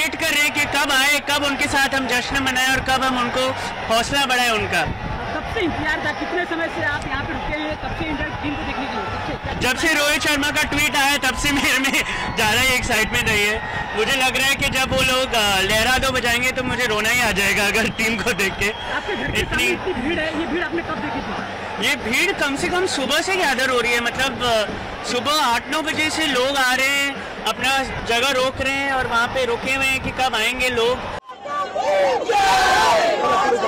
Wait कर रहे हैं कि कब आए, कब उनके साथ हम जश्न मनाएं और कब हम उनको हौसला बढ़ाएं उनका। कब से इंतजार था, कितने समय से आप यहाँ पे रुके हैं, कब से इंडियन टीम को देखने के लिए? जब से रोहित शर्मा का ट्वीट आया तब से मेरे में ज़्यादा ही एक्साइटमेंट रही है। मुझे लग रहा है कि जब वो लोग लहरा दो बजाएंगे तो मुझे रोना ही आ जाएगा अगर टीम को देख के। इतनी भीड़ है, ये भीड़ आपने कब देखी थी? ये भीड़ कम से कम सुबह से गैदर हो रही है, मतलब सुबह 8-9 बजे से लोग आ रहे हैं, अपना जगह रोक रहे हैं और वहाँ पे रुके हुए हैं कि कब आएंगे लोग।